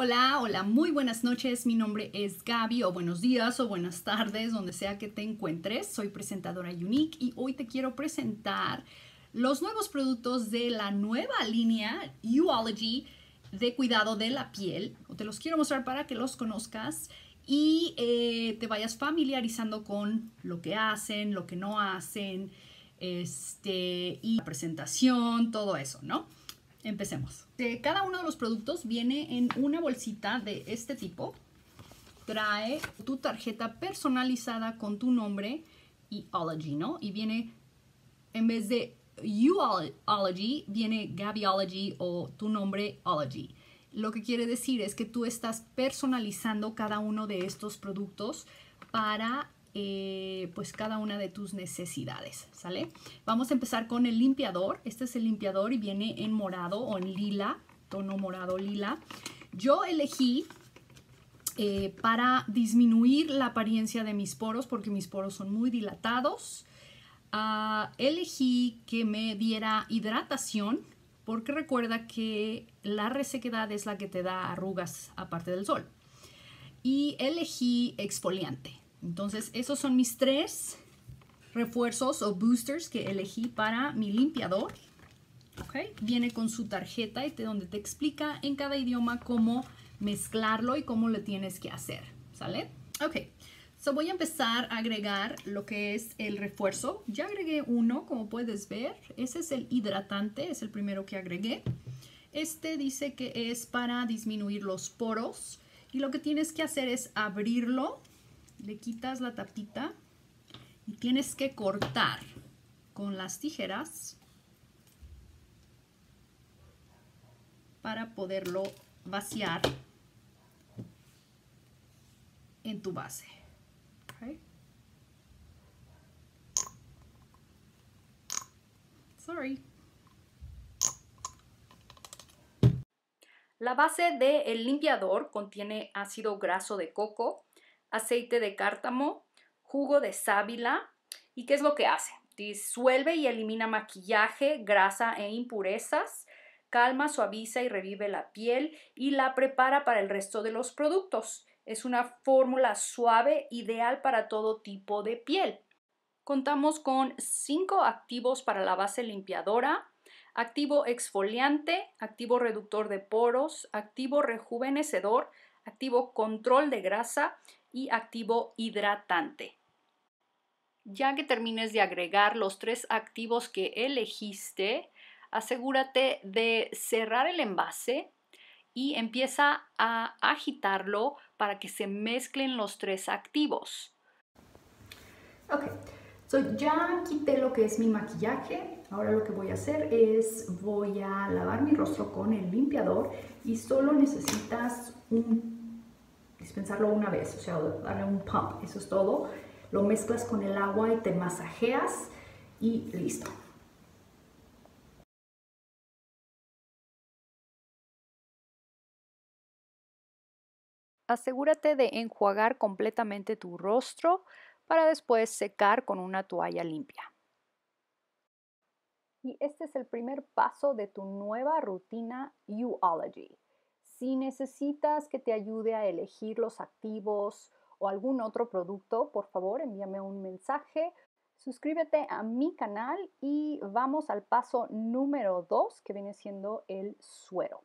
Hola, hola, muy buenas noches, mi nombre es Gaby, o buenos días, o buenas tardes, donde sea que te encuentres. Soy presentadora Younique y hoy te quiero presentar los nuevos productos de la nueva línea YouOlogy de cuidado de la piel. Te los quiero mostrar para que los conozcas y te vayas familiarizando con lo que hacen, lo que no hacen, y la presentación, todo eso, ¿no? Empecemos. Cada uno de los productos viene en una bolsita de este tipo. Trae tu tarjeta personalizada con tu nombre y Younique, ¿no? Y viene, en vez de YouOlogy, viene Gabyology o tu nombre Younique. Lo que quiere decir es que tú estás personalizando cada uno de estos productos para pues cada una de tus necesidades, ¿sale? Vamos a empezar con el limpiador. Este es el limpiador y viene en morado o en lila, tono morado lila. Yo elegí para disminuir la apariencia de mis poros porque mis poros son muy dilatados. Elegí que me diera hidratación porque recuerda que la resequedad es la que te da arrugas aparte del sol. Y elegí exfoliante. Entonces, esos son mis tres refuerzos o boosters que elegí para mi limpiador. ¿Okay? Viene con su tarjeta y donde te explica en cada idioma cómo mezclarlo y cómo lo tienes que hacer. ¿Sale? Ok. So, voy a empezar a agregar lo que es el refuerzo. Ya agregué uno, como puedes ver. Ese es el hidratante. Es el primero que agregué. Este dice que es para disminuir los poros. Y lo que tienes que hacer es abrirlo. Le quitas la tapita y tienes que cortar con las tijeras para poderlo vaciar en tu base. Okay. Sorry. La base del limpiador contiene ácido graso de coco, aceite de cártamo, jugo de sábila. ¿Y qué es lo que hace? Disuelve y elimina maquillaje, grasa e impurezas, calma, suaviza y revive la piel y la prepara para el resto de los productos. Es una fórmula suave, ideal para todo tipo de piel. Contamos con 5 activos para la base limpiadora: activo exfoliante, activo reductor de poros, activo rejuvenecedor, activo control de grasa y activo hidratante. Ya que termines de agregar los 3 activos que elegiste, asegúrate de cerrar el envase y empieza a agitarlo para que se mezclen los 3 activos. Ok, so ya quité lo que es mi maquillaje. Ahora lo que voy a hacer es voy a lavar mi rostro con el limpiador y solo necesitas dispensarlo una vez, o sea, darle un pump, eso es todo. Lo mezclas con el agua y te masajeas y listo. Asegúrate de enjuagar completamente tu rostro para después secar con una toalla limpia. Y este es el primer paso de tu nueva rutina YouOlogy. Si necesitas que te ayude a elegir los activos o algún otro producto, por favor envíame un mensaje, suscríbete a mi canal y vamos al paso número 2 que viene siendo el suero.